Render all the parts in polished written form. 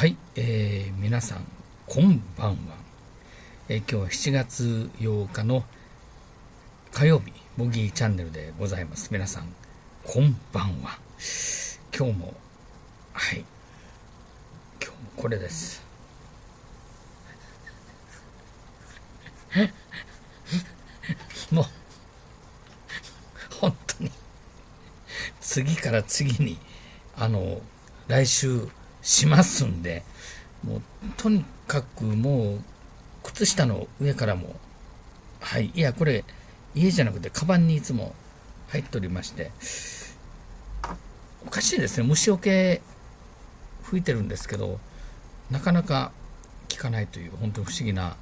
はい、皆さんこんばんは。今日は7月8日の火曜日、ボギーチャンネルでございます。皆さんこんばんは。今日もはい、今日もこれです。もう本当に次から次に来週しますんで、もうとにかくもう靴下の上からもはい、いやこれ家じゃなくてカバンにいつも入っておりまして、おかしいですね。虫よけ吹いてるんですけどなかなか効かないという本当に不思議な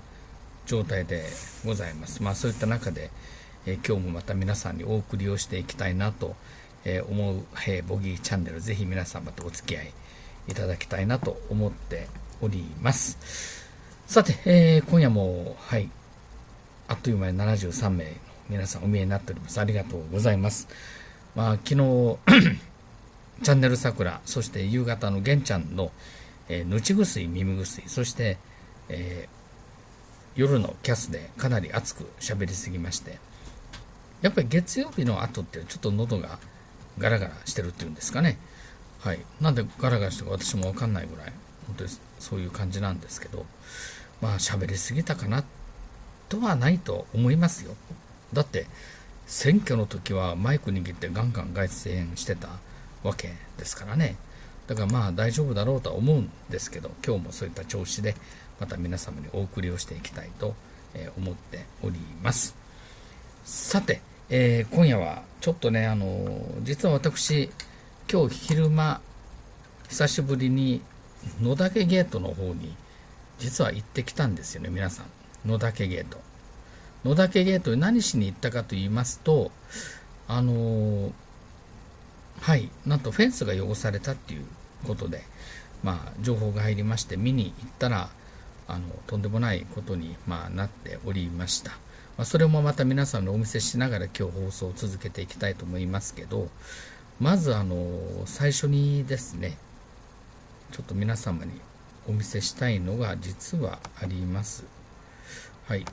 状態でございます。まあそういった中で、今日もまた皆さんにお送りをしていきたいなと思う、ボギーチャンネル、ぜひ皆さんまたお付き合いいただきたいなと思っております。さて、今夜もはいあっという間に73名の皆さんお見えになっております。ありがとうございます。まあ昨日チャンネル桜、そして夕方の玄ちゃんのぬちぐすい耳ぐすい、そして、夜のキャスでかなり熱く喋りすぎまして、やっぱり月曜日の後ってちょっと喉がガラガラしてるっていうんですかね。はい、なんでガラガラしてるか私も分かんないぐらい本当にそういう感じなんですけど、まあ喋りすぎたかなとはないと思いますよ。だって選挙の時はマイク握ってガンガン外出してたわけですからね。だからまあ大丈夫だろうとは思うんですけど、今日もそういった調子でまた皆様にお送りをしていきたいと思っております。さて、今夜はちょっとね実は私今日昼間久しぶりに野嶽ゲートの方に実は行ってきたんですよね。皆さん野嶽ゲート、野嶽ゲートに何しに行ったかと言いますと、はい、なんとフェンスが汚されたっていうことで、まあ、情報が入りまして見に行ったらとんでもないことに、まあ、なっておりました。まあ、それもまた皆さんのお見せしながら今日放送を続けていきたいと思いますけど、まず最初にですねちょっと皆様にお見せしたいのが実はあります。はいち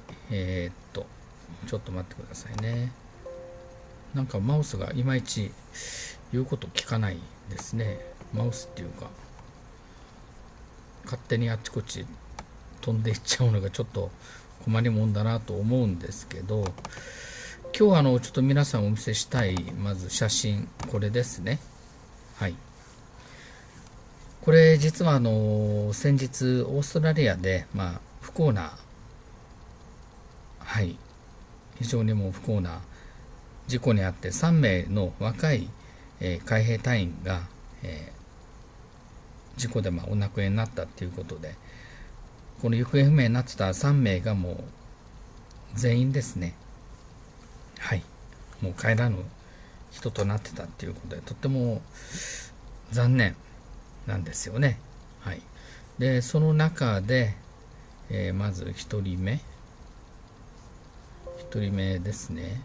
ょっと待ってくださいね。なんかマウスがいまいち言うこと聞かないですね。マウスっていうか勝手にあっちこっち飛んでいっちゃうのがちょっと困りもんだなと思うんですけど、今日はちょっと皆さんお見せしたいまず写真、これですね。はい、これ実は先日オーストラリアで、まあ、不幸なはい非常にもう不幸な事故にあって3名の若い海兵隊員が、事故でまあお亡くなりになったということで、この行方不明になってた3名がもう全員ですね、はい、もう帰らぬ人となってたということでとっても残念なんですよね。はい、でその中で、まず1人目ですね。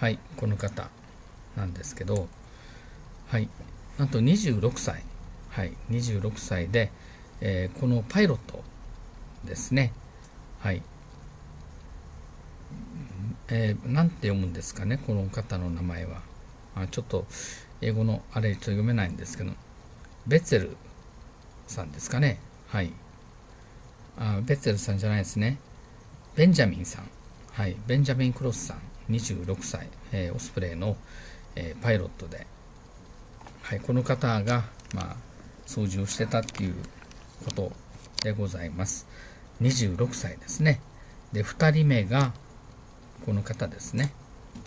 はい、この方なんですけど、はい、なんと26歳、はい、26歳で、このパイロットですね、はい、なんて読むんですかね、この方の名前は。ちょっと英語のあれちょっと読めないんですけど、ベツェルさんですかね。はい、ベツェルさんじゃないですね。ベンジャミンさん、はい、ベンジャミン・クロスさん。26歳、オスプレイの、パイロットで、はい、この方が、まあ、操縦をしてたっていうことでございます。26歳ですね。で2人目がこの方ですね。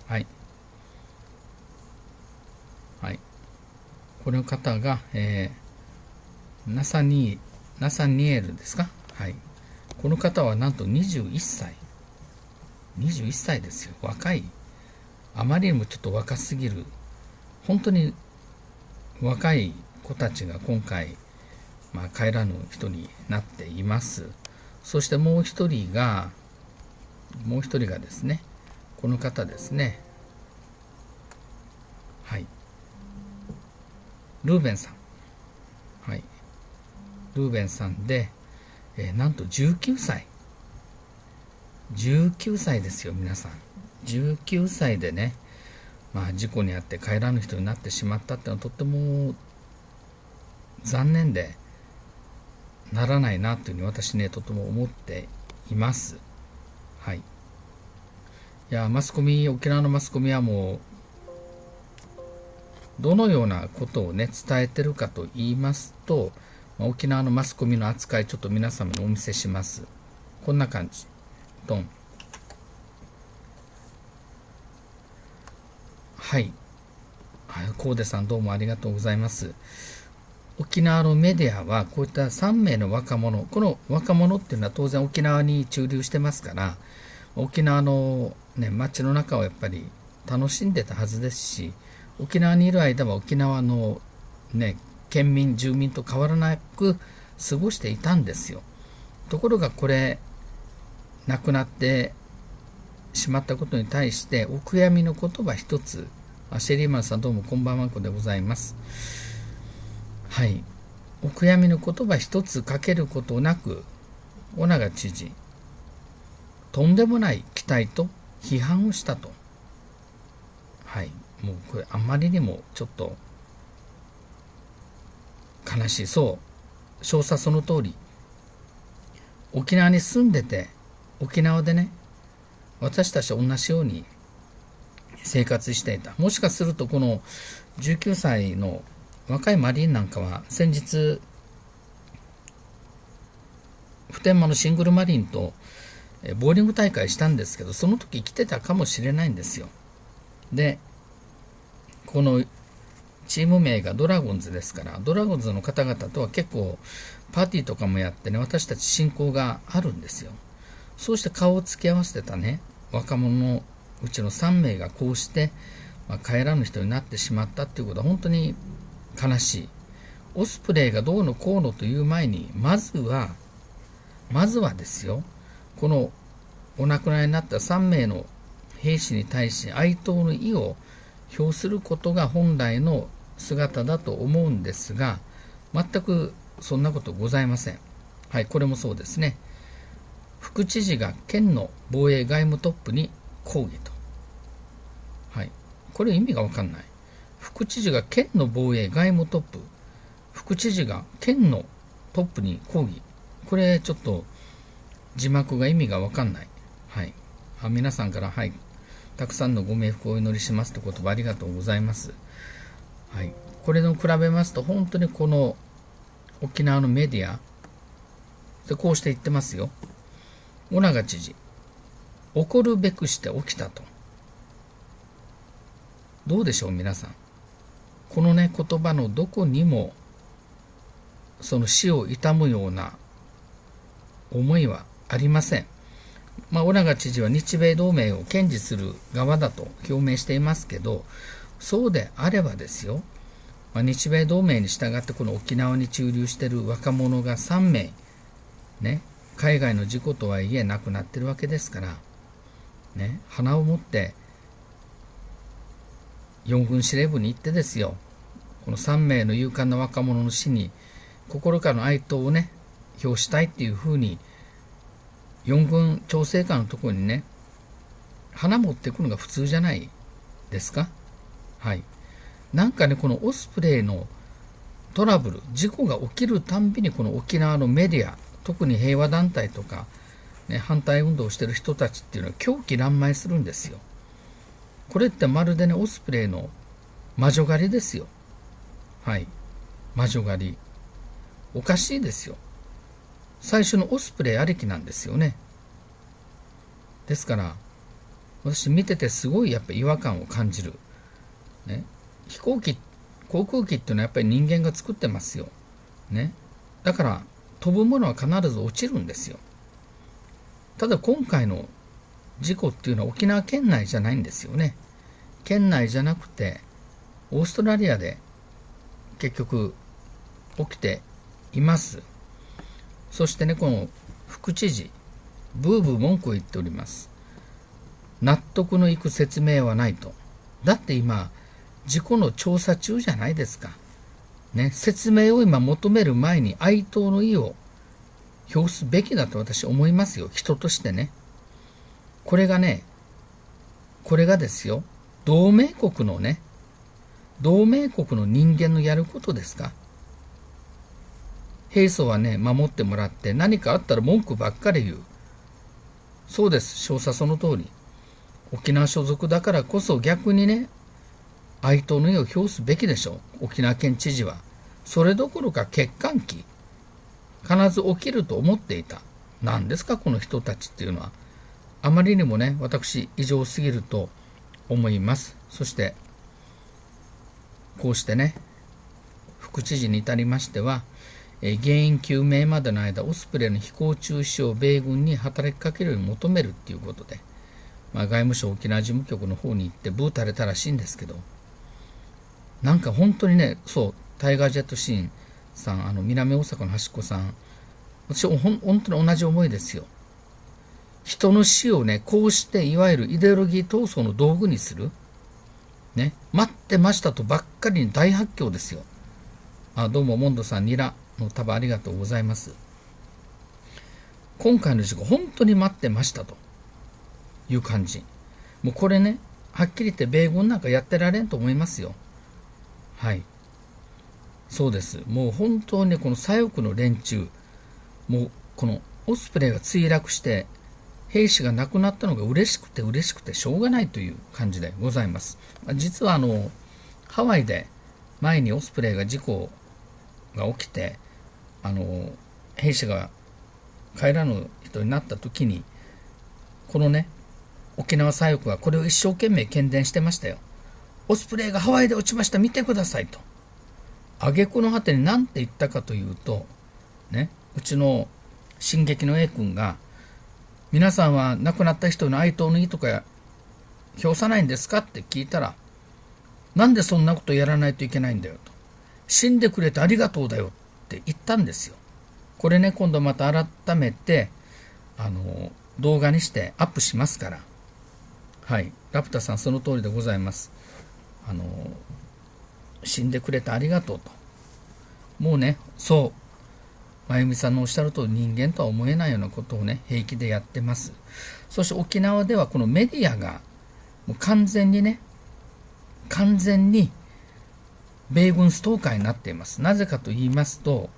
はい、はい、この方が、ナサニエルですか。はい、この方はなんと21歳ですよ。若い、あまりにもちょっと若すぎる、本当に若い子たちが今回、まあ、帰らぬ人になっています。そしてもう一人がですね、この方ですね。はい、ルーベンさん。はい。ルーベンさんで、なんと19歳。19歳ですよ、皆さん。19歳でね、まあ、事故に遭って帰らぬ人になってしまったってのはとっても残念でならないなというふうに私ね、とても思っています。はい。いや、マスコミ、沖縄のマスコミはもう、どのようなことをね、伝えてるかと言いますと、まあ、沖縄のマスコミの扱い、ちょっと皆様にお見せします。こんな感じ。ドン。はい。コーデさん、どうもありがとうございます。沖縄のメディアは、こういった3名の若者、この若者っていうのは当然沖縄に駐留してますから、沖縄の、ね、街の中をやっぱり楽しんでたはずですし、沖縄にいる間は沖縄の、ね、県民、住民と変わらなく過ごしていたんですよ。ところがこれ、亡くなってしまったことに対して、お悔やみの言葉一つ。シェリーマンさん、どうもこんばんは、こでございます。はい。お悔やみの言葉一つかけることなく、尾長知事、とんでもない期待と批判をしたと。はい。もうこれ、あまりにもちょっと、悲しい。そう。詳細その通り。沖縄に住んでて、沖縄でね、私たちと同じように生活していた。もしかすると、この19歳の若いマリーンなんかは、先日、普天間のシングルマリーンとボーリング大会したんですけど、その時来てたかもしれないんですよ。で、このチーム名がドラゴンズですから、ドラゴンズの方々とは結構パーティーとかもやってね、私たち親交があるんですよ。そうして顔を突き合わせてたね、若者のうちの3名がこうして、まあ、帰らぬ人になってしまったっていうことは本当に悲しい。オスプレイがどうのこうのという前に、まずはですよ、このお亡くなりになった3名の兵士に対し哀悼の意を表することが本来の姿だと思うんですが、全くそんなことございません。はい、これもそうですね。副知事が県の防衛外務トップに抗議と。はい。これ意味がわかんない。副知事が県の防衛外務トップ。副知事が県のトップに抗議。これちょっと字幕が意味がわかんない。はい。あ、皆さんから、はい。たくさんのご冥福をお祈りしますって言葉ありがとうございます。はい。これと比べますと、本当にこの沖縄のメディア、でこうして言ってますよ。尾長知事、起こるべくして起きたと。どうでしょう、皆さん。このね、言葉のどこにも、その死を悼むような思いはありません。まあ、尾長知事は日米同盟を堅持する側だと表明していますけど、そうであればですよ、まあ、日米同盟に従ってこの沖縄に駐留している若者が3名、ね、海外の事故とはいえ亡くなってるわけですから、ね、花を持って4軍司令部に行ってですよ、この3名の勇敢な若者の死に心からの哀悼をね、表したいっていうふうに、4軍調整官のところにね、花持ってくのが普通じゃないですか。はい。なんかね、このオスプレイのトラブル、事故が起きるたんびに、この沖縄のメディア、特に平和団体とか、ね、反対運動をしている人たちっていうのは狂気乱舞するんですよ。これってまるでね、オスプレイの魔女狩りですよ。はい。魔女狩り。おかしいですよ。最初のオスプレイありきなんですよね。ですから、私見ててすごいやっぱり違和感を感じる。ね。飛行機、航空機っていうのはやっぱり人間が作ってますよ。ね。だから、飛ぶものは必ず落ちるんですよ。ただ今回の事故っていうのは沖縄県内じゃないんですよね。県内じゃなくて、オーストラリアで結局起きています。そしてね、この副知事、ブーブー文句を言っております。納得のいく説明はないと。だって今、事故の調査中じゃないですか。ね、説明を今求める前に哀悼の意を表すべきだと私思いますよ。人としてね。これがですよ、同盟国の人間のやることですか。平素はね、守ってもらって何かあったら文句ばっかり言う。そうです、少佐その通り。沖縄所属だからこそ逆にね、哀悼の意を表すべきでしょう、沖縄県知事は。それどころか欠陥期、必ず起きると思っていた。何ですか、この人たちっていうのは。あまりにもね、私、異常すぎると思います。そして、こうしてね、副知事に至りましては、原因究明までの間、オスプレイの飛行中止を米軍に働きかけるように求めるっていうことで、外務省沖縄事務局の方に行ってブー垂れたらしいんですけど、なんか本当にね、そう、タイガージェットシーンさん、南大阪の端っこさん、私本当に同じ思いですよ。人の死をね、こうしていわゆるイデオロギー闘争の道具にする。ね、待ってましたとばっかりに大発狂ですよ。あ、どうも、モンドさん、ニラの束ありがとうございます。今回の事故、本当に待ってましたという感じ。もうこれね、はっきり言って米軍なんかやってられんと思いますよ。はい。そうです。もう本当にこの左翼の連中、もうこのオスプレイが墜落して、兵士が亡くなったのが嬉しくてしょうがないという感じでございます。実はハワイで前にオスプレイが事故が起きて、兵士が帰らぬ人になった時に、このね、沖縄左翼はこれを一生懸命喧伝してましたよ。オスプレイがハワイで落ちました、見てくださいと。挙句の果てに何て言ったかというと、ね、うちの進撃の A 君が、皆さんは亡くなった人の哀悼の意とか表さないんですかって聞いたら、なんでそんなことやらないといけないんだよと。死んでくれてありがとうだよって言ったんですよ。これね、今度また改めて、動画にしてアップしますから。はい。ラプタさん、その通りでございます。死んでくれてありがとうと。もうね、そう。まゆみさんのおっしゃると人間とは思えないようなことをね、平気でやってます。そして沖縄ではこのメディアが、もう完全に米軍ストーカーになっています。なぜかと言いますと、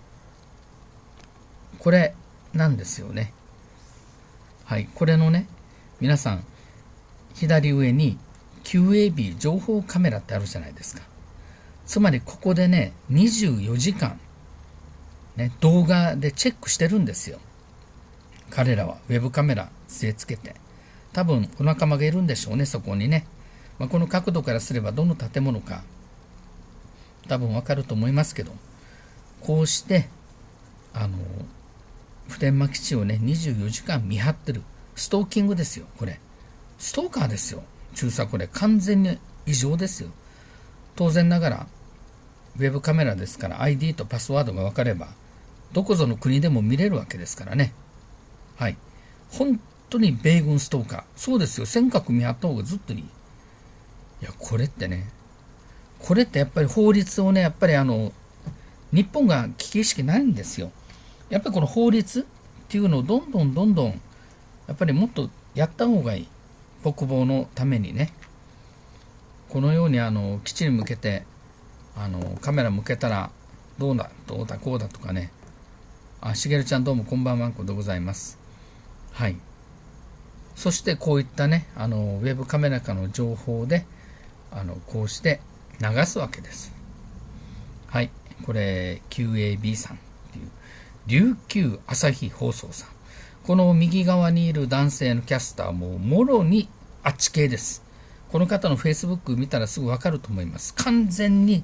これなんですよね。はい、これのね、皆さん、左上に QAB 情報カメラってあるじゃないですか。つまりここでね、24時間、ね、動画でチェックしてるんですよ。彼らはウェブカメラ据え付けて。多分お仲間がいるんでしょうね、そこにね。まあ、この角度からすればどの建物か多分わかると思いますけど、こうして、普天間基地をね、24時間見張ってる。ストーキングですよ、これ。ストーカーですよ、中佐これ。完全に異常ですよ。当然ながら、ウェブカメラですから ID とパスワードがわかれば、どこぞの国でも見れるわけですからね。はい。本当に米軍ストーカー。そうですよ。尖閣見張った方がずっといい。いや、これってやっぱり法律をね、やっぱり日本が危機意識ないんですよ。やっぱりこの法律っていうのをどんどん、やっぱりもっとやった方がいい。国防のためにね。このように基地に向けて、カメラ向けたらどうだとかね。あ、しげるちゃんどうもこんばんはんこでございます。はい。そしてこういったね、ウェブカメラからの情報で、こうして流すわけです。はい。これ、QAB さんっていう、琉球朝日放送さん。この右側にいる男性のキャスターも、もろにあっち系です。この方の Facebook 見たらすぐわかると思います。完全に、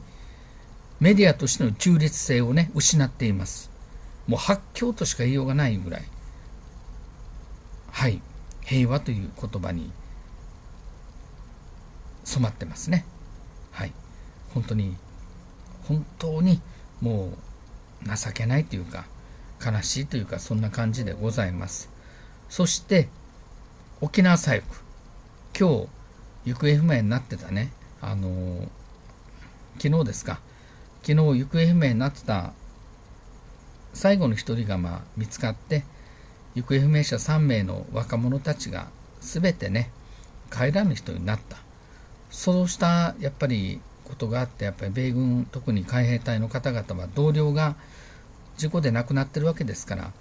メディアとしての中立性をね、失っています。もう発狂としか言いようがないぐらい。はい。平和という言葉に染まってますね。はい。本当にもう情けないというか、悲しいというか、そんな感じでございます。そして、沖縄左翼。今日、行方不明になってたね、昨日ですか。昨日行方不明になってた最後の1人が見つかって、行方不明者3名の若者たちが全てね帰らぬ人になった、そうしたやっぱりことがあって、やっぱり米軍特に海兵隊の方々は同僚が事故で亡くなってるわけですから、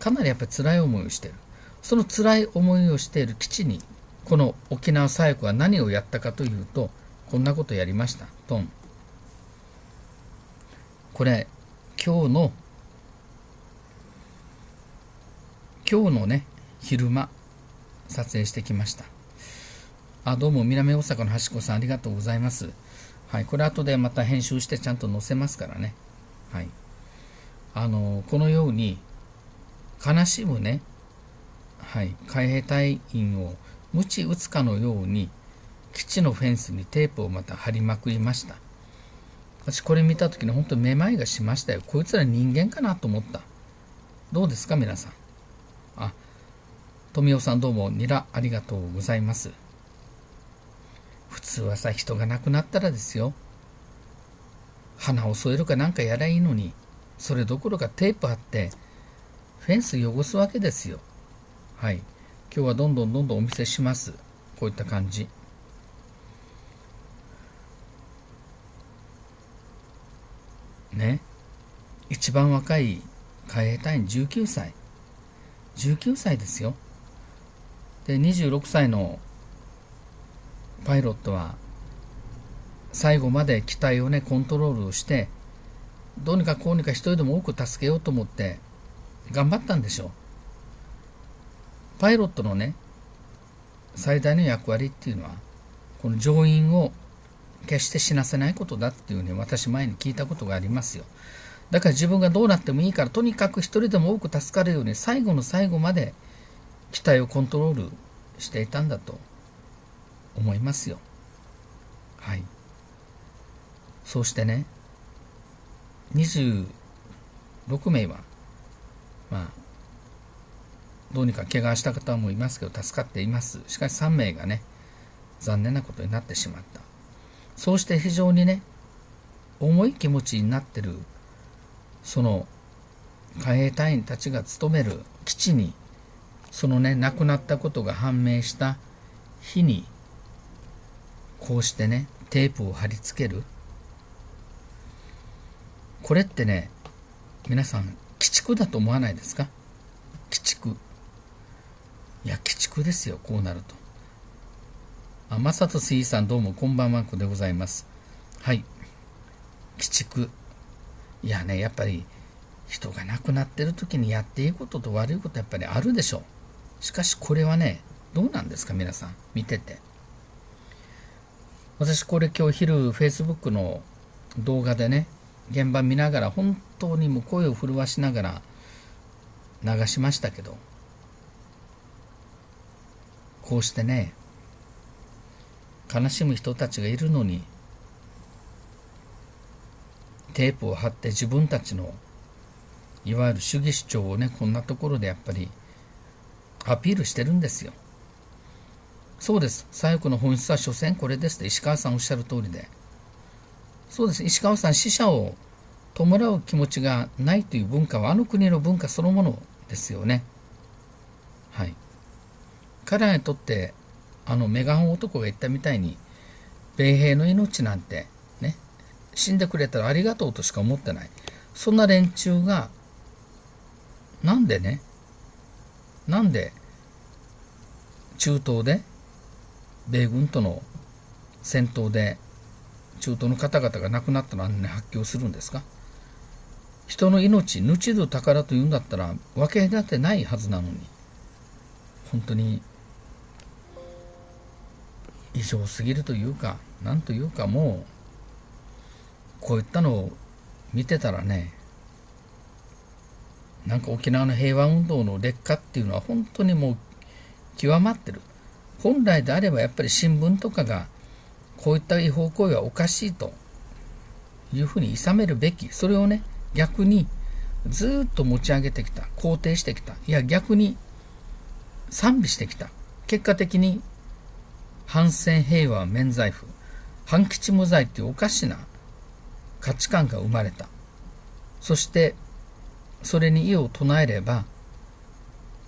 かなりやっぱり辛い思いをしている。その辛い思いをしている基地にこの沖縄左翼は何をやったかというと、こんなことをやりました。ドン。これ今日のね昼間撮影してきました。あ、どうも南大阪の端っこさんありがとうございます。はい、これ後でまた編集してちゃんと載せますからね。はい。このように悲しむね、はい、海兵隊員を鞭打つかのように基地のフェンスにテープをまた貼りまくりました。私これ見た時に本当にめまいがしましたよ。こいつら人間かなと思った。どうですか皆さん。あ、富雄さんどうもニラありがとうございます。普通はさ、人が亡くなったらですよ、花を添えるかなんかやらいいのに、それどころかテープ貼ってフェンス汚すわけですよ。はい、今日はどんどんお見せします。こういった感じ。ね、一番若い海兵隊員19歳。19歳ですよ。で、26歳のパイロットは最後まで機体をねコントロールをして、どうにかこうにか一人でも多く助けようと思って頑張ったんでしょう。パイロットのね、最大の役割っていうのは、この乗員を決して死なせないことだっていうね、私前に聞いたことがありますよ。だから自分がどうなってもいいから、とにかく一人でも多く助かるように、最後の最後まで機体をコントロールしていたんだと思いますよ。はい。そうしてね、26名は、どうにか怪我した方もいますけど、助かっています。しかし3名がね、残念なことになってしまった。そうして非常にね、重い気持ちになってる、その、海兵隊員たちが勤める基地に、そのね、亡くなったことが判明した日に、こうしてね、テープを貼り付ける。これってね、皆さん、鬼畜だと思わないですか？鬼畜。いや、鬼畜ですよ、こうなると。あ、まさとすいさん、どうも、こんばんはんこでございます。はい。鬼畜。いやね、やっぱり、人が亡くなってる時にやっていいことと悪いこと、やっぱりあるでしょう。しかし、これはね、どうなんですか、皆さん、見てて。私、これ今日昼、Facebook の動画でね、現場見ながら、本当にもう声を震わしながら流しましたけど、こうしてね、悲しむ人たちがいるのに、テープを貼って自分たちの、いわゆる主義主張をね、こんなところでやっぱりアピールしてるんですよ。そうです。左翼の本質は所詮これですって石川さんおっしゃる通りで。そうです。石川さん、死者を弔う気持ちがないという文化は、あの国の文化そのものですよね。はい。彼らにとって、メガホン男が言ったみたいに、米兵の命なんて、ね、死んでくれたらありがとうとしか思ってない。そんな連中が、なんで、中東で、米軍との戦闘で、中東の方々が亡くなったのに発狂するんですか？人の命、ぬちど宝というんだったら、分け隔てないはずなのに、本当に、異常すぎるというか、なんというかもう、こういったのを見てたらね、なんか沖縄の平和運動の劣化っていうのは、本当にもう、極まってる。本来であれば、やっぱり新聞とかが、こういった違法行為はおかしいというふうに諌めるべき。それをね、逆にずっと持ち上げてきた。肯定してきた。いや、逆に賛美してきた。結果的に、反戦平和免罪符、反基地無罪っていうおかしな価値観が生まれた。そしてそれに異を唱えれば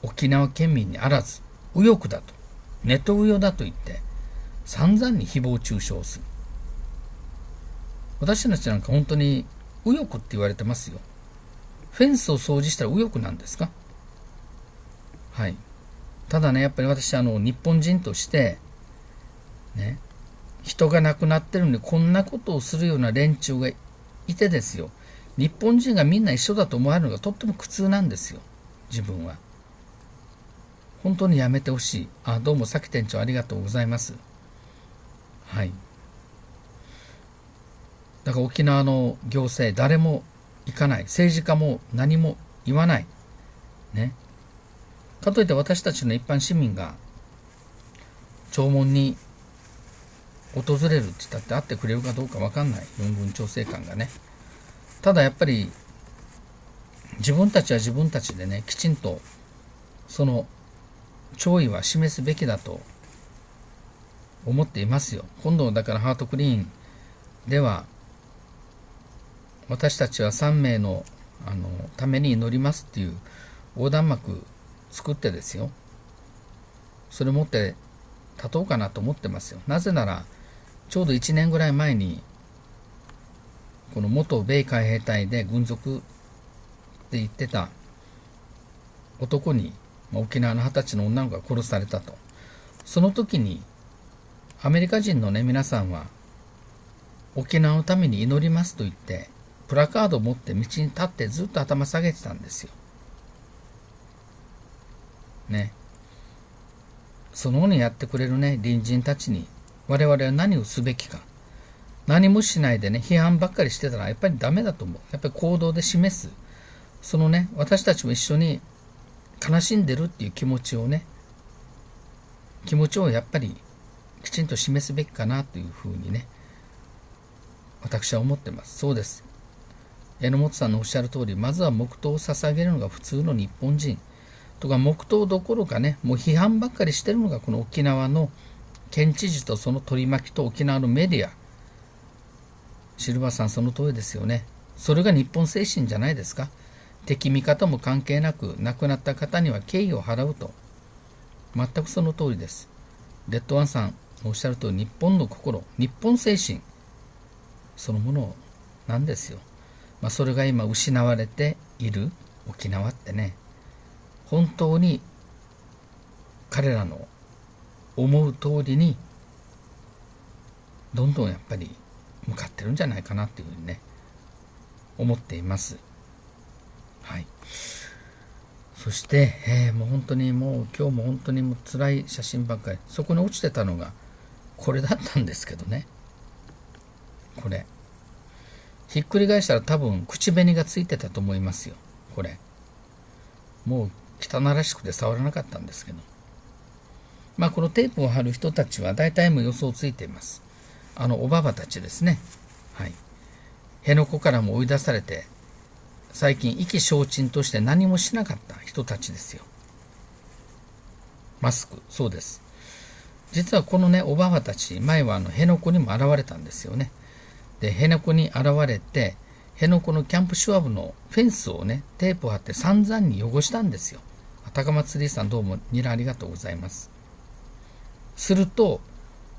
沖縄県民にあらず右翼だとネトウヨだと言って散々に誹謗中傷する。私たちなんか本当に右翼って言われてますよ。フェンスを掃除したら右翼なんですか？はい。ただね、やっぱり私日本人としてね、人が亡くなってるのにこんなことをするような連中がいてですよ、日本人がみんな一緒だと思われるのがとっても苦痛なんですよ、自分は。本当にやめてほしい。あ、どうも、さき店長ありがとうございます。はい。だから沖縄の行政、誰も行かない。政治家も何も言わない。ね。かといって私たちの一般市民が、弔問に訪れるって言ったって会ってくれるかどうかわかんない。四軍調整官がね。ただやっぱり、自分たちは自分たちでね、きちんと、その、弔意は示すべきだと思っていますよ。今度だからハートクリーンでは私たちは3名のために祈りますっていう横断幕作ってですよ、それ持って立とうかなと思ってますよ。なぜならちょうど1年ぐらい前にこの元米海兵隊で軍属って言ってた男に沖縄の20歳の女の子が殺されたと。その時に、アメリカ人のね、皆さんは、沖縄のために祈りますと言って、プラカードを持って道に立ってずっと頭下げてたんですよ。ね。そのようにやってくれるね、隣人たちに、我々は何をすべきか。何もしないでね、批判ばっかりしてたら、やっぱりダメだと思う。やっぱり行動で示す。そのね、私たちも一緒に、悲しんでるっていう気持ちをね、気持ちをやっぱりきちんと示すべきかなというふうにね、私は思ってます。そうです。榎本さんのおっしゃる通り、まずは黙祷を捧げるのが普通の日本人とか、黙祷どころかね、もう批判ばっかりしてるのがこの沖縄の県知事とその取り巻きと沖縄のメディア。シルバーさん、その通りですよね。それが日本精神じゃないですか。敵味方も関係なく、亡くなった方には敬意を払うと。全くその通りです。レッドワンさんおっしゃるとおり、日本の心、日本精神、そのものなんですよ。まあ、それが今失われている沖縄ってね、本当に彼らの思う通りに、どんどんやっぱり向かってるんじゃないかなっていうふうにね、思っています。はい、そして、もう本当にもう今日も本当にもう辛い写真ばっかり。そこに落ちてたのがこれだったんですけどね。これひっくり返したら多分口紅がついてたと思いますよ。これもう汚らしくて触らなかったんですけど、まあこのテープを貼る人たちは大体も予想ついています。おばばたちですね。はい。辺野古からも追い出されて最近、意気消沈として何もしなかった人たちですよ。マスク、そうです。実はこのね、おばばたち、前は辺野古にも現れたんですよね。で、辺野古に現れて、辺野古のキャンプシュワブのフェンスをね、テープを貼って散々に汚したんですよ。高松リーさん、どうも、ニラありがとうございます。すると、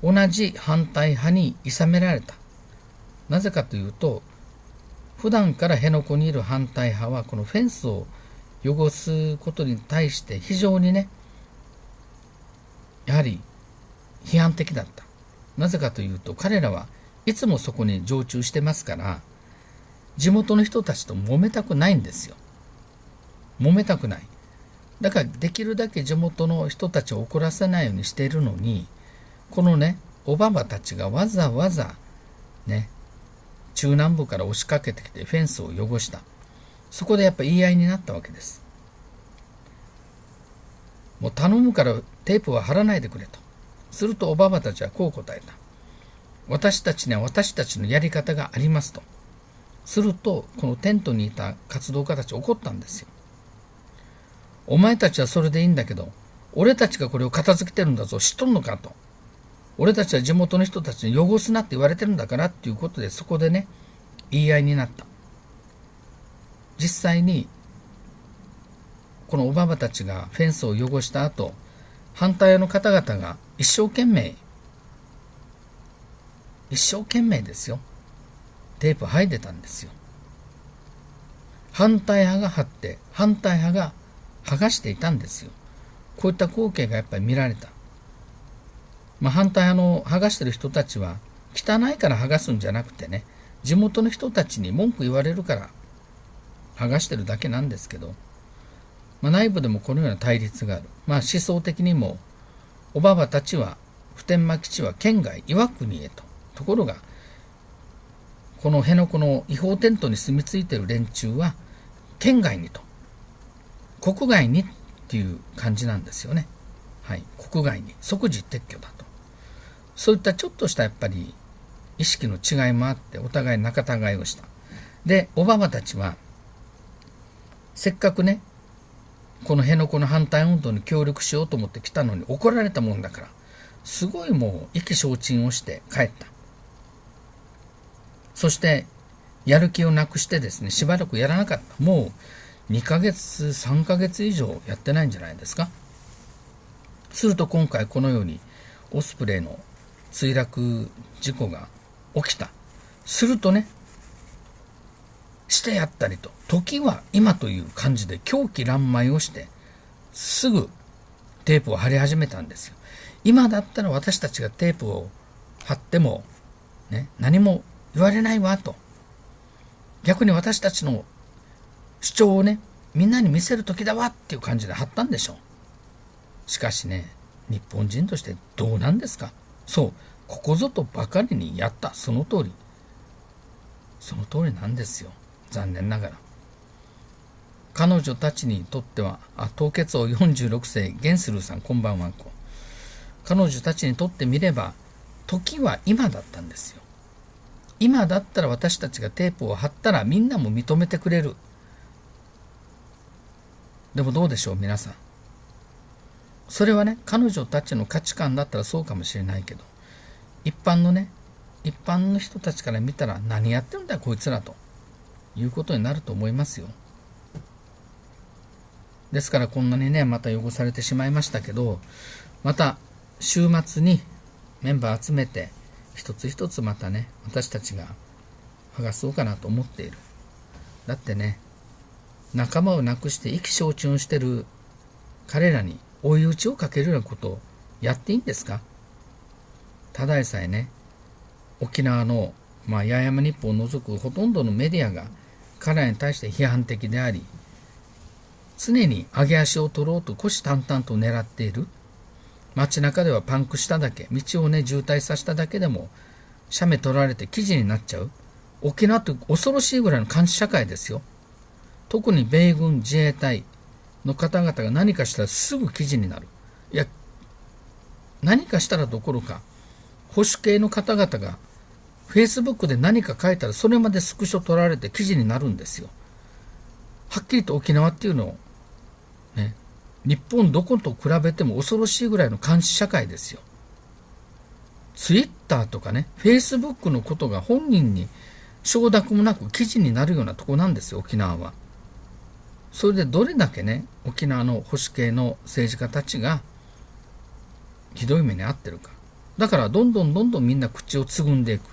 同じ反対派に諌められた。なぜかというと、普段から辺野古にいる反対派はこのフェンスを汚すことに対して非常にね、やはり批判的だった。なぜかというと彼らはいつもそこに常駐してますから、地元の人たちと揉めたくないんですよ。揉めたくない。だからできるだけ地元の人たちを怒らせないようにしているのに、このね、おばばたちがわざわざね、中南部から押しかけてきてフェンスを汚した。そこでやっぱ言い合いになったわけです。もう頼むからテープは貼らないでくれと。するとおばばたちはこう答えた。私たちには私たちのやり方がありますと。すると、このテントにいた活動家たち怒ったんですよ。お前たちはそれでいいんだけど、俺たちがこれを片付けてるんだぞ、知っとんのかと。俺たちは地元の人たちに汚すなって言われてるんだからっていうことで、そこでね、言い合いになった。実際にこのおばばたちがフェンスを汚した後、反対の方々が一生懸命ですよ、テープ剥いでたんですよ。反対派が貼って、反対派が剥がしていたんですよ。こういった光景がやっぱり見られた。まあ、反対派の剥がしてる人たちは、汚いから剥がすんじゃなくてね、地元の人たちに文句言われるから剥がしてるだけなんですけど、まあ、内部でもこのような対立がある。まあ、思想的にも、おばばたちは、普天間基地は県外岩国へと。ところが、この辺野古の違法テントに住み着いてる連中は、県外にと、国外にっていう感じなんですよね。はい、国外に即時撤去だと。そういったちょっとしたやっぱり意識の違いもあって、お互い仲違いをした。で、おばばたちは、せっかくね、この辺野古の反対運動に協力しようと思って来たのに怒られたもんだから、すごいもう意気消沈をして帰った。そして、やる気をなくしてですね、しばらくやらなかった。もう2ヶ月、3ヶ月以上やってないんじゃないですか。すると今回このようにオスプレイの墜落事故が起きた。するとね、してやったりと、時は今という感じで狂気乱舞をして、すぐテープを貼り始めたんですよ。今だったら私たちがテープを貼っても、ね、何も言われないわと。逆に私たちの主張をね、みんなに見せる時だわっていう感じで貼ったんでしょう。しかしね、日本人としてどうなんですか。そう、ここぞとばかりにやった。その通り。その通りなんですよ。残念ながら。彼女たちにとっては、あ、凍結王46世、ゲンスルーさん、こんばんは。彼女たちにとってみれば、時は今だったんですよ。今だったら私たちがテープを貼ったらみんなも認めてくれる。でもどうでしょう皆さん。それはね、彼女たちの価値観だったらそうかもしれないけど、一般の人たちから見たら何やってるんだよこいつらということになると思いますよ。ですからこんなにね、また汚されてしまいましたけど、また週末にメンバー集めて、一つ一つまたね、私たちが剥がそうかなと思っている。だってね、仲間をなくして意気消沈してる彼らに追い打ちをかけるようなことをやっていいんですか？ただでさえね、沖縄の、まあ、八重山日報を除くほとんどのメディアが彼らに対して批判的であり、常に上げ足を取ろうと虎視眈々と狙っている。街中ではパンクしただけ、道をね、渋滞させただけでも、写メ取られて記事になっちゃう。沖縄って恐ろしいぐらいの監視社会ですよ。特に米軍自衛隊の方々が何かしたらすぐ記事になる。いや、何かしたらどころか、保守系の方々が、Facebook で何か書いたらそれまでスクショ取られて記事になるんですよ。はっきりと沖縄っていうのを、ね、日本どこと比べても恐ろしいぐらいの監視社会ですよ。ツイッターとかね、フェイスブックのことが本人に承諾もなく記事になるようなとこなんですよ、沖縄は。それでどれだけね、沖縄の保守系の政治家たちがひどい目に遭ってるか。だからどんどんみんな口をつぐんでいく。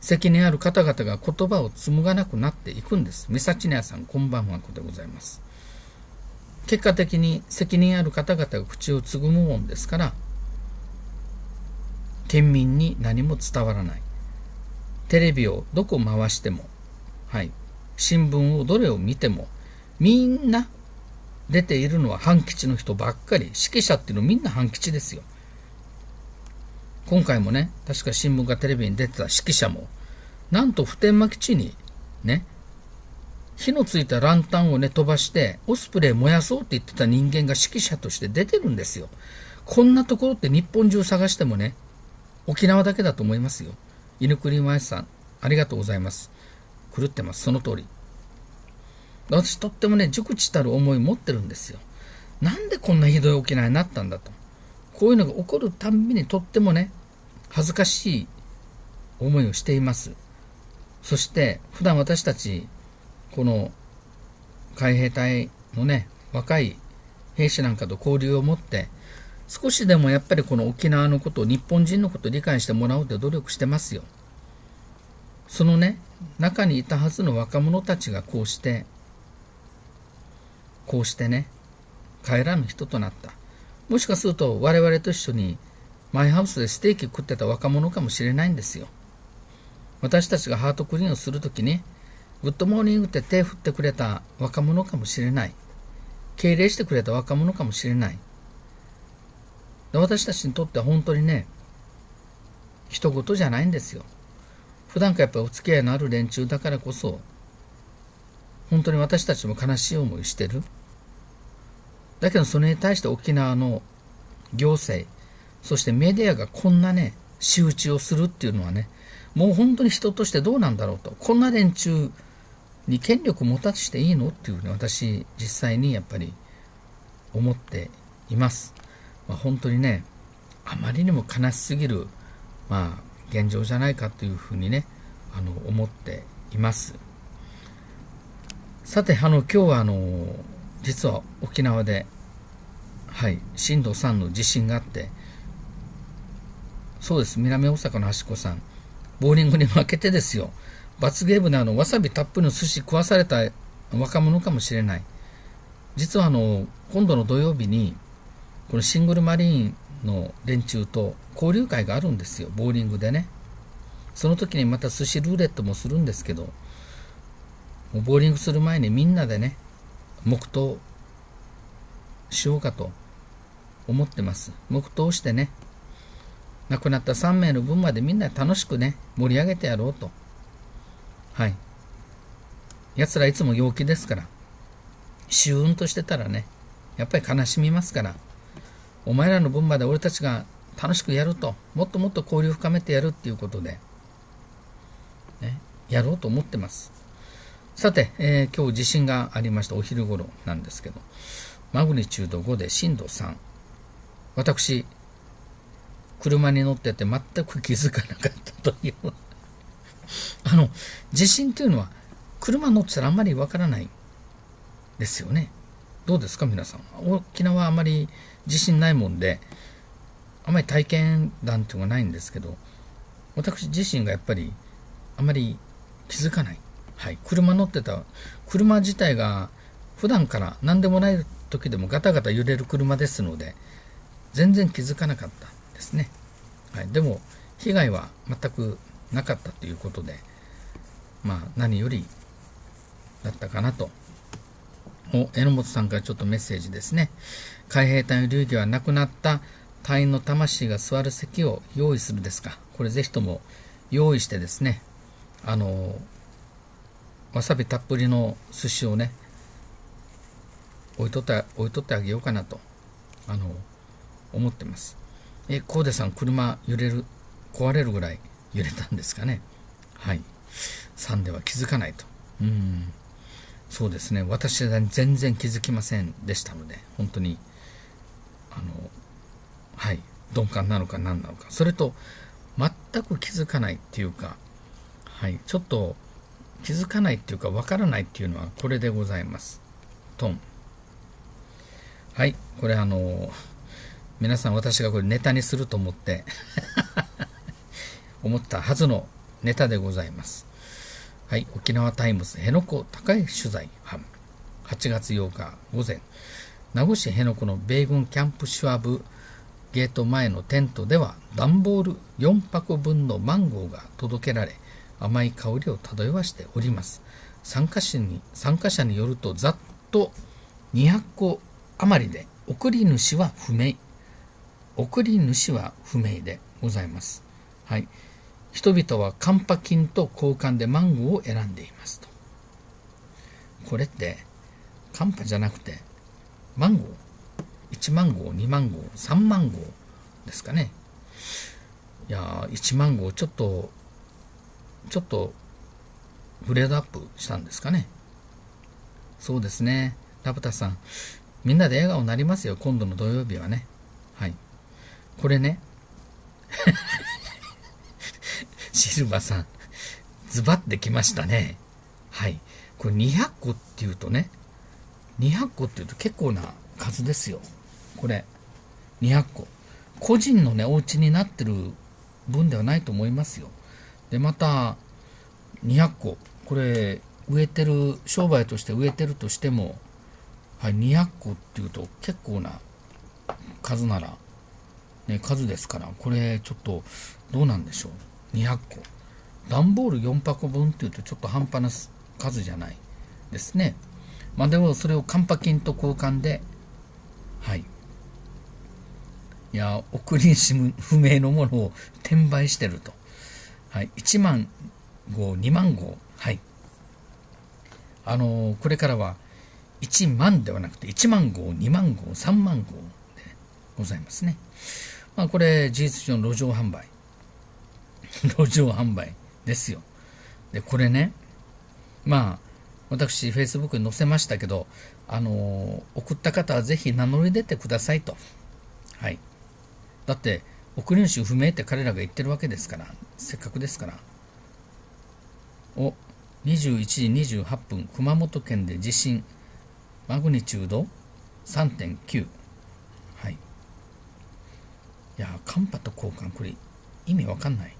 責任ある方々が言葉を紡がなくなっていくんです。ミサチネアさん、こんばんはでございます。結果的に責任ある方々が口をつぐむもんですから、県民に何も伝わらない。テレビをどこ回しても、はい、新聞をどれを見ても、みんな出ているのは反基地の人ばっかり、指揮者っていうのはみんな反基地ですよ。今回もね、確か新聞がテレビに出てた指揮者も、なんと普天間基地にね、火のついたランタンをね、飛ばして、オスプレイ燃やそうって言ってた人間が指揮者として出てるんですよ。こんなところって日本中探してもね、沖縄だけだと思いますよ。犬栗林さん、ありがとうございます。狂ってます、その通り。私とってもね、熟知たる思い持ってるんですよ。なんでこんなひどい沖縄になったんだと。こういうのが起こるたんびにとってもね、恥ずかしい思いをしています。そして普段私たちこの海兵隊のね若い兵士なんかと交流を持って少しでもやっぱりこの沖縄のことを日本人のことを理解してもらおうと努力してますよ。そのね中にいたはずの若者たちがこうしてね帰らぬ人となった。もしかすると我々と一緒にマイハウスでステーキ食ってた若者かもしれないんですよ。私たちがハートクリーンをするときにグッドモーニングって手振ってくれた若者かもしれない。敬礼してくれた若者かもしれない。私たちにとっては本当にね人事じゃないんですよ。普段からやっぱりお付き合いのある連中だからこそ本当に私たちも悲しい思いしてる。だけどそれに対して沖縄の行政そしてメディアがこんなね仕打ちをするっていうのはねもう本当に人としてどうなんだろうと。こんな連中に権力を持たせていいのっていうふうに私実際にやっぱり思っています。まあ、本当にねあまりにも悲しすぎる、まあ、現状じゃないかというふうにね思っています。さて今日は実は沖縄で、震度3の地震があって、そうです、南大阪のはしこさんボーリングに負けてですよ、罰ゲームでわさびたっぷりの寿司食わされた若者かもしれない。実は今度の土曜日にこのシングルマリーンの連中と交流会があるんですよ、ボーリングでね。その時にまた寿司ルーレットもするんですけど、ボーリングする前にみんなでね黙祷しようかと思ってます。黙祷してね亡くなった3名の分までみんな楽しくね盛り上げてやろうと。奴らいつも陽気ですから、シューンとしてたらねやっぱり悲しみますから、お前らの分まで俺たちが楽しくやると、もっともっと交流を深めてやるっていうことで、やろうと思ってます。さて、今日地震がありました。お昼頃なんですけど、マグニチュード5で震度3。私車に乗ってて全く気づかなかったという地震というのは車乗ってたらあんまりわからないですよね。どうですか皆さん、沖縄はあまり地震ないもんであまり体験談というのがないんですけど、私自身がやっぱりあまり気づかない。車乗ってた、車自体が普段から何でもない時でもガタガタ揺れる車ですので全然気づかなかったですね。でも被害は全くなかったということで、何よりだったかなと。榎本さんからちょっとメッセージですね。海兵隊の流儀は亡くなった隊員の魂が座る席を用意するですか。これぜひとも用意してですね、わさびたっぷりの寿司をね置いとってあげようかなと思ってます。コーデさん、車揺れる、壊れるぐらい揺れたんですかね。3では気づかないと。そうですね、私は全然気づきませんでしたので、本当に鈍感なのか何なのか、それと全く気づかないっていうか、ちょっと気づかないっていうか分からないっていうのはこれでございます。トン。これ皆さん、私がこれネタにすると思って思ったはずのネタでございます。沖縄タイムズ辺野古高い取材班、8月8日午前、名護市辺野古の米軍キャンプQABゲート前のテントでは段ボール4箱分のマンゴーが届けられ、甘い香りを漂わしております。参加者によると、ざっと200個余りで送り主は不明でございます。人々はカンパ菌と交換でマンゴーを選んでいますと。これってカンパじゃなくてマンゴー、1マンゴー、2マンゴー、3マンゴーですかね。いや、1マンゴーちょっとグレードアップしたんですかね。そうですね、ラブタさん、みんなで笑顔になりますよ、今度の土曜日はね。これねシルバさん、ズバッてきましたね。はい。これ200個っていうとね、200個っていうと結構な数ですよ。これ、200個。個人のね、お家になってる分ではないと思いますよ。で、また、200個。これ、植えてる、商売として植えてるとしても、はい、200個っていうと結構な数なら、ね、数ですから、これちょっとどうなんでしょう。200個。段ボール4箱分っていうとちょっと半端な数じゃないですね。まあでもそれをカンパ金と交換で、はい。いや、送り主不明のものを転売してると。はい。1万号、2万号。はい。これからは1万ではなくて1万号、2万号、3万号でございますね。まあこれ事実上の路上販売。路上販売ですよ。で、これね、まあ、私、Facebook に載せましたけど、送った方はぜひ名乗り出てくださいと。はい。だって、送り主不明って彼らが言ってるわけですから、せっかくですから。お、21時28分、熊本県で地震、マグニチュード 3.9。はい。いや、寒波と交換、これ、意味わかんない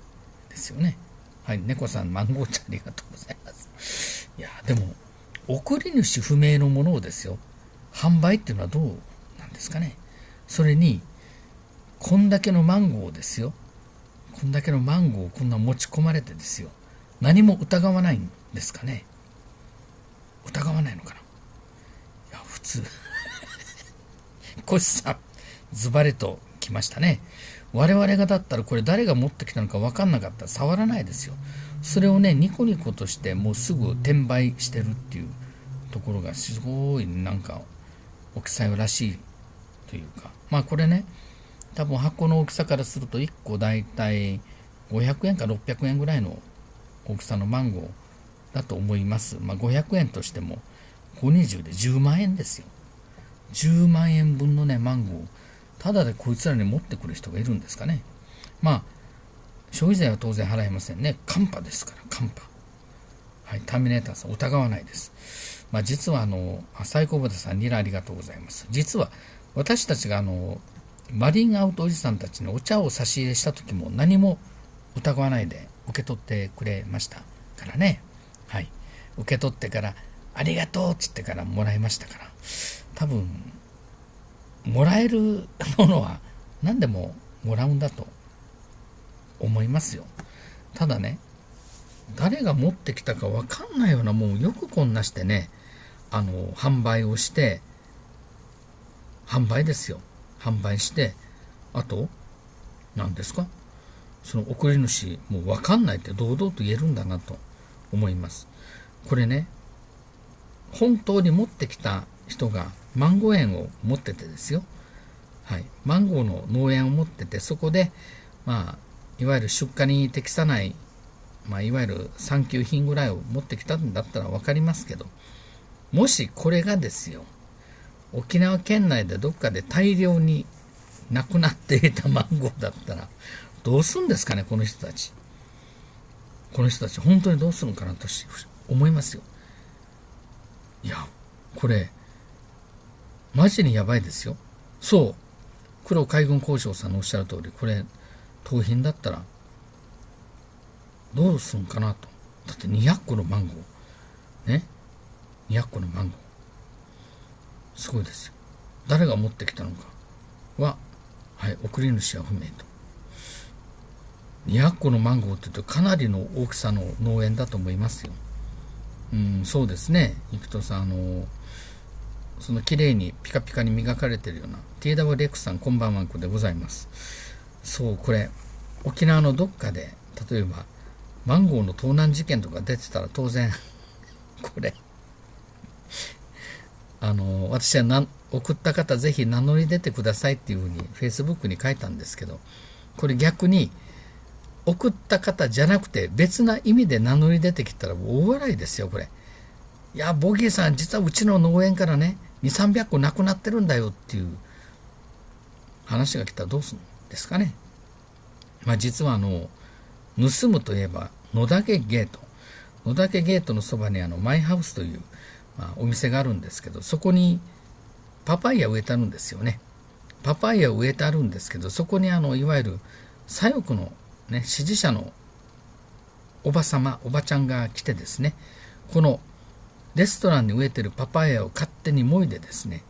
ですよね。はい、猫さん、マンゴーちゃんありがとうございます。いや、でも、送り主不明のものをですよ、販売っていうのはどうなんですかね。それに、こんだけのマンゴーですよ。こんだけのマンゴーをこんな持ち込まれてですよ。何も疑わないんですかね。疑わないのかな。いや、普通。コシさん、ズバリと来ましたね。我々がだったらこれ誰が持ってきたのか分かんなかったら触らないですよ。それをね、ニコニコとしてもうすぐ転売してるっていうところがすごいなんか大きさよらしいというか。まあこれね、多分箱の大きさからすると1個だいたい500円か600円ぐらいの大きさのマンゴーだと思います。まあ500円としても520で10万円ですよ。10万円分のね、マンゴー。ただでこいつらに持ってくる人がいるんですかね。まあ、消費税は当然払いませんね。寒波ですから、寒波。はい、ターミネーターさん、疑わないです。まあ、実は浅井小畑さん、ニラありがとうございます。実は、私たちがマリンアウトおじさんたちにお茶を差し入れした時も何も疑わないで受け取ってくれましたからね。はい。受け取ってから、ありがとうって言ってからもらいましたから。多分、もらえるものは何でももらうんだと思いますよ。ただね、誰が持ってきたか分かんないようなもんよくこんなしてね、販売をして、販売ですよ。販売して、あと、何ですか？その送り主、もう分かんないって堂々と言えるんだなと思います。これね、本当に持ってきた人が、マンゴー園を持っててですよ。はい。マンゴーの農園を持ってて、そこで、まあ、いわゆる出荷に適さない、まあ、いわゆる産休品ぐらいを持ってきたんだったらわかりますけど、もしこれがですよ、沖縄県内でどっかで大量になくなっていたマンゴーだったら、どうすんですかね、この人たち。この人たち、本当にどうするのかなと思いますよ。いや、これ、マジにやばいですよ。そう。黒海軍工廠さんのおっしゃる通り、これ、盗品だったら、どうすんかなと。だって200個のマンゴー。ね。200個のマンゴー。すごいですよ。誰が持ってきたのかは、はい、送り主は不明と。200個のマンゴーって言うと、かなりの大きさの農園だと思いますよ。そうですね。生田さん、その綺麗にピカピカに磨かれてるような TWX さんこんばんはんこでございます。そう、これ、沖縄のどっかで、例えば、マンゴーの盗難事件とか出てたら当然、これ、私は送った方ぜひ名乗り出てくださいっていうふうに Facebook に書いたんですけど、これ逆に、送った方じゃなくて別な意味で名乗り出てきたら大笑いですよ、これ。いや、ボギーさん、実はうちの農園からね、2、300個なくなってるんだよっていう話が来たらどうするんですかね。まあ実は盗むといえば野田家ゲート。野岳ゲートのそばにマイハウスという、お店があるんですけど、そこにパパイヤ植えてあるんですよね。パパイヤ植えてあるんですけど、そこにいわゆる左翼の、ね、支持者のおば様、おばちゃんが来てですね、このレストランに植えてるパパイヤを勝手にもいでですね、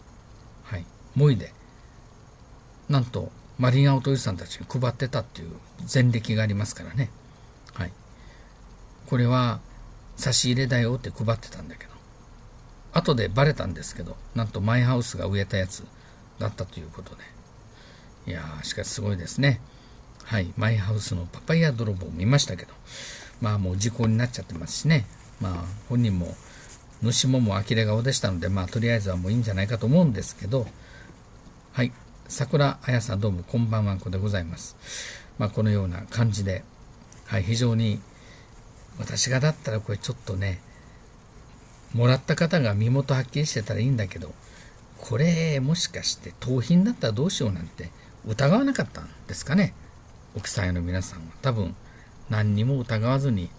はい、もいで、なんとマリン・アウトおじさんたちに配ってたっていう前歴がありますからね、はい、これは差し入れだよって配ってたんだけど、後でバレたんですけど、なんとマイハウスが植えたやつだったということで、いやー、しかしすごいですね。はい、マイハウスのパパイヤ泥棒を見ましたけど、もう時効になっちゃってますしね、本人も主も呆れ顔でしたので、とりあえずはもういいんじゃないかと思うんですけど、はい、桜彩さん、どうもこんばんは、こでございます。このような感じで、はい、非常に私がだったらこれちょっとね、もらった方が身元はっきりしてたらいいんだけど、これもしかして盗品だったらどうしようなんて疑わなかったんですかね、お客さんの皆さんは。多分何にも疑わずに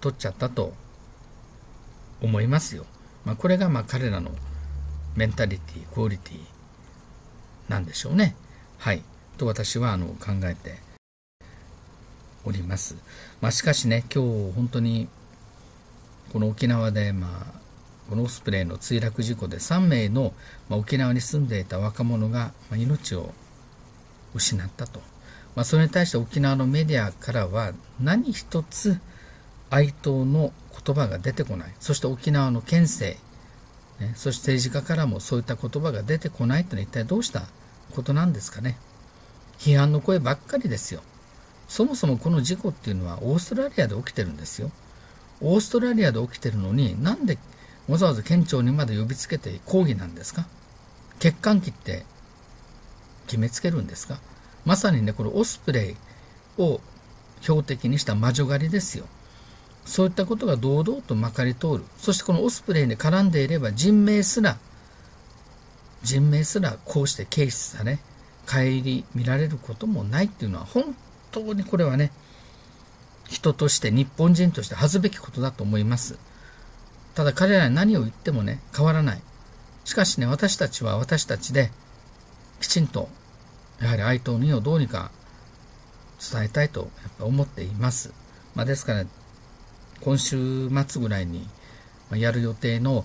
取っちゃったと思いますよ。これが彼らのメンタリティ、クオリティなんでしょうね。はい。と私は考えております。しかしね、今日本当にこの沖縄でこのオスプレイの墜落事故で3名の沖縄に住んでいた若者が命を失ったと。それに対して沖縄のメディアからは何一つ哀悼の言葉が出てこない。そして沖縄の県政、ね、そして政治家からもそういった言葉が出てこないというのは一体どうしたことなんですかね。批判の声ばっかりですよ。そもそもこの事故っていうのはオーストラリアで起きてるんですよ。オーストラリアで起きてるのになんでわざわざ県庁にまで呼びつけて抗議なんですか？欠陥期って決めつけるんですか？まさにね、これオスプレイを標的にした魔女狩りですよ。そういったことが堂々とまかり通る。そしてこのオスプレイに絡んでいれば人命すらこうして軽視され、顧みられることもないっていうのは本当にこれはね、人として日本人として恥ずべきことだと思います。ただ彼らに何を言ってもね、変わらない。しかしね、私たちは私たちできちんとやはり哀悼の意をどうにか伝えたいとやっぱ思っています。ですから、今週末ぐらいにやる予定の、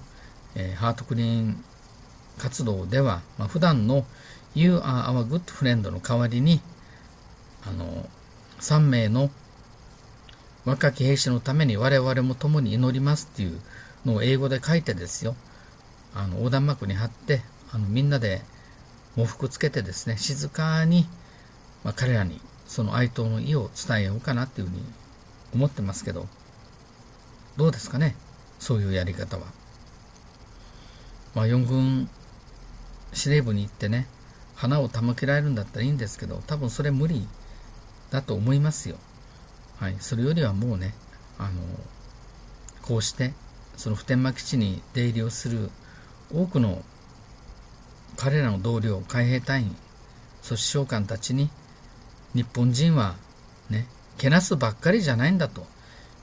ハートクリーン活動では、普段の You are our good friend の代わりに3名の若き兵士のために我々も共に祈りますっていうのを英語で書いてですよ、横断幕に貼って、みんなで喪服つけてですね、静かに、彼らにその哀悼の意を伝えようかなっていうふうに思ってますけど、どうですかね、そういうやり方は。4軍司令部に行ってね、花を手向けられるんだったらいいんですけど、多分それ無理だと思いますよ。はい、それよりはもうね、こうしてその普天間基地に出入りをする多くの彼らの同僚、海兵隊員、そして将官たちに、日本人はね、けなすばっかりじゃないんだと。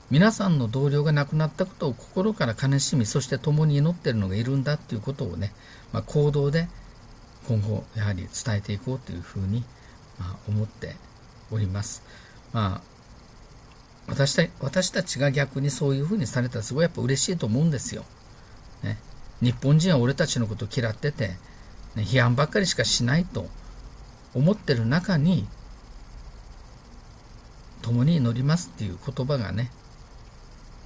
皆さんの同僚が亡くなったことを心から悲しみ、そして共に祈っているのがいるんだということをね、行動で今後やはり伝えていこうというふうに、思っております。私たちが逆にそういうふうにされたらすごいやっぱ嬉しいと思うんですよ。ね、日本人は俺たちのことを嫌ってて、ね、批判ばっかりしかしないと思ってる中に、共に祈りますっていう言葉がね、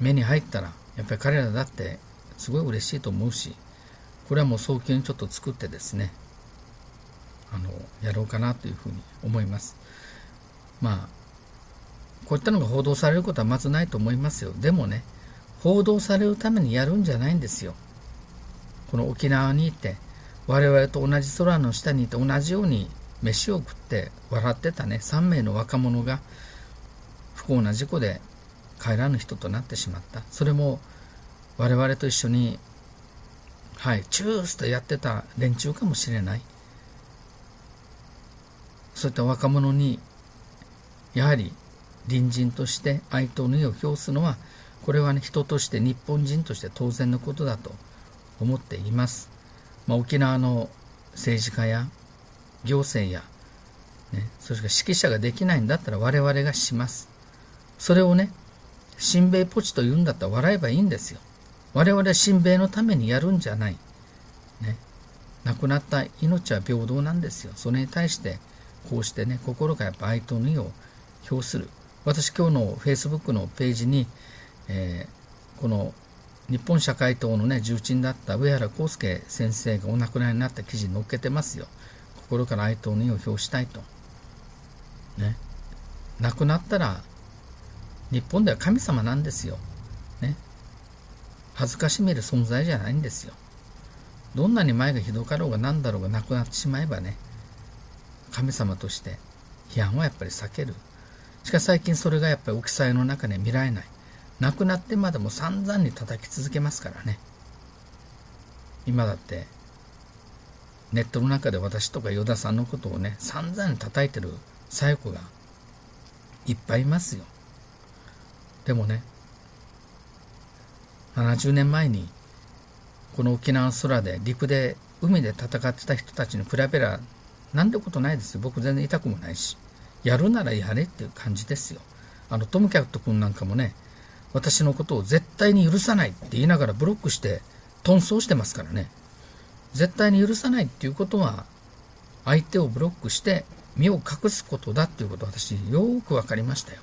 目に入ったら、やっぱり彼らだってすごい嬉しいと思うし、これはもう早急にちょっと作ってですね、やろうかなというふうに思います。こういったのが報道されることはまずないと思いますよ。でもね、報道されるためにやるんじゃないんですよ。この沖縄にいて、我々と同じ空の下にいて同じように飯を食って笑ってたね、3名の若者が不幸な事故で帰らぬ人となってしまった。それも我々と一緒に、はい、チュースとやってた連中かもしれない。そういった若者に、やはり、隣人として哀悼の意を表すのは、これはね、人として日本人として当然のことだと思っています。まあ、沖縄の政治家や行政や、ね、それから指揮者ができないんだったら我々がします。それをね、親米ポチと言うんだったら笑えばいいんですよ。我々は親米のためにやるんじゃない。ね、亡くなった命は平等なんですよ。それに対してこうしてね、心がやっぱ哀悼の意を表する。私今日の Facebook のページに、この日本社会党のね、重鎮だった上原康介先生がお亡くなりになった記事に載っけてますよ。心から哀悼の意を表したいと。ね、亡くなったら日本では神様なんですよ。ね、恥ずかしめる存在じゃないんですよ。どんなに前がひどかろうが何だろうが亡くなってしまえばね、神様として批判はやっぱり避ける。しかし最近それがやっぱりお記載の中で見られない。亡くなってまでも散々に叩き続けますからね。今だってネットの中で私とか依田さんのことをね、散々に叩いてる左翼がいっぱいいますよ。でもね、70年前にこの沖縄の空で陸で海で戦ってた人たちに比べらなんてことないですよ。僕全然痛くもないし、やるならやれっていう感じですよ。トムキャット君なんかもね、私のことを絶対に許さないって言いながらブロックして遁走してますからね。絶対に許さないっていうことは相手をブロックして身を隠すことだっていうことを私よーく分かりましたよ。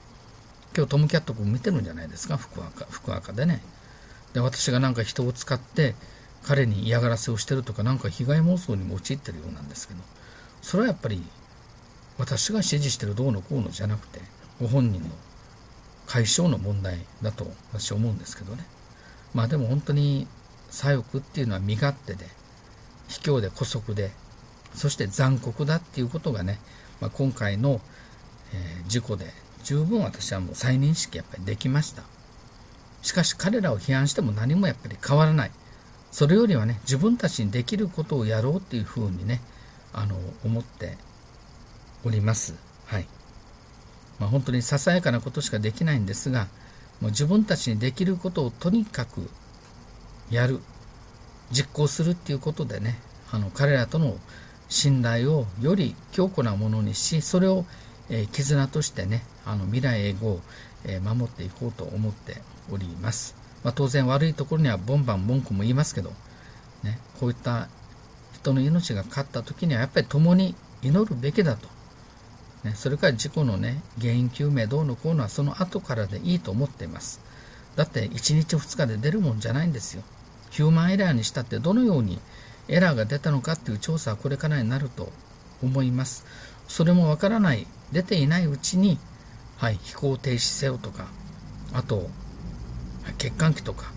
今日トムキャット君見てるんじゃないですか、福岡でね。で、私がなんか人を使って彼に嫌がらせをしてるとか、なんか被害妄想にも陥ってるようなんですけど、それはやっぱり私が指示してるどうのこうのじゃなくて、ご本人の解消の問題だと私は思うんですけどね。まあでも本当に左翼っていうのは身勝手で、卑怯で姑息で、そして残酷だっていうことがね、まあ、今回の事故で十分私はもう再認識やっぱりできました。しかし彼らを批判しても何もやっぱり変わらない。それよりはね、自分たちにできることをやろうっていうふうにね、思っております。はい。まあ、本当にささやかなことしかできないんですが、もう自分たちにできることをとにかくやる、実行するっていうことでね、彼らとの信頼をより強固なものにし、それを絆としてね、未来永劫、守っていこうと思っております。まあ、当然悪いところにはボンバン文句も言いますけど、ね、こういった人の命が勝った時にはやっぱり共に祈るべきだと。ね、それから事故のね、原因究明どうのこうのはその後からでいいと思っています。だって1日2日で出るもんじゃないんですよ。ヒューマンエラーにしたってどのようにエラーが出たのかっていう調査はこれからになると思います。それもわからない、出ていないうちに、はい、飛行停止せよとか、あと、欠陥機とか、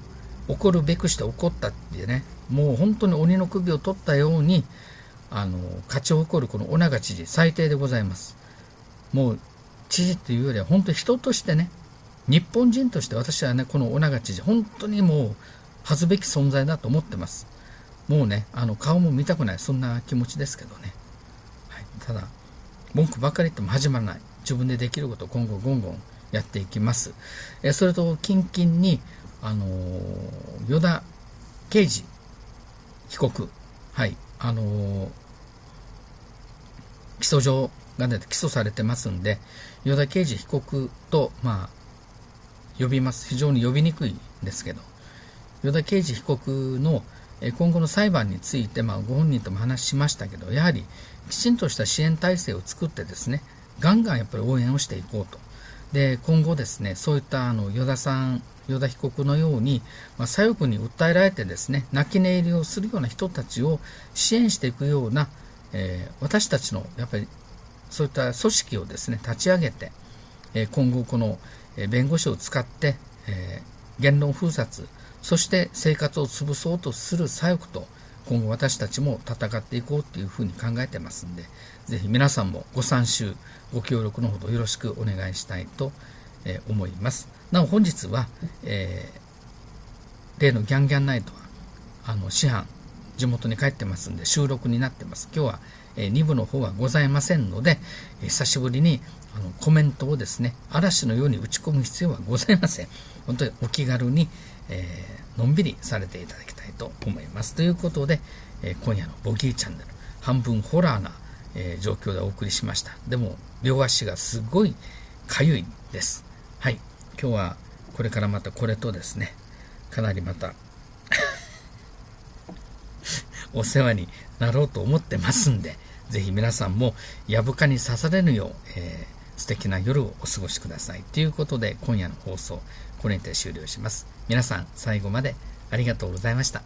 起こるべくして起こったってね、もう本当に鬼の首を取ったように、勝ち誇るこの尾長知事、最低でございます。もう、知事というよりは、本当に人としてね、日本人として私はね、この尾長知事、本当にもう、恥ずべき存在だと思ってます。もうね、顔も見たくない、そんな気持ちですけどね。はい、ただ、文句ばかり言っても始まらない。自分でできることを今後ゴンゴンやっていきます。それと、近々に、依田啓二被告、はい、起訴状が出て起訴されてますんで、依田啓二被告と、まあ、呼びます。非常に呼びにくいんですけど、依田啓二被告の今後の裁判について、まあ、ご本人とも話しましたけど、やはりきちんとした支援体制を作ってですね、ガンガンやっぱり応援をしていこうと。で、今後ですね、そういった依田被告のように、まあ、左翼に訴えられてですね、泣き寝入りをするような人たちを支援していくような、私たちのやっぱりそういった組織をですね、立ち上げて、今後この弁護士を使って、言論封殺、そして生活を潰そうとする左翼と今後私たちも戦っていこうというふうに考えてますんで、ぜひ皆さんもご参集、ご協力のほどよろしくお願いしたいと思います。なお本日は、例のギャンギャンナイトは、師範、地元に帰ってますんで収録になってます。今日は2部の方はございませんので、久しぶりにコメントをですね、嵐のように打ち込む必要はございません。本当にお気軽に、のんびりされていただきたいと思います。ということで、今夜のボギーチャンネル、半分ホラーな、状況でお送りしました。でも、両足がすごいかゆいです。はい。今日はこれからまたこれとですね、かなりまた、お世話になろうと思ってますんで、ぜひ皆さんもやぶかに刺されぬよう、素敵な夜をお過ごしください。ということで、今夜の放送、これにて終了します。皆さん、最後までありがとうございました。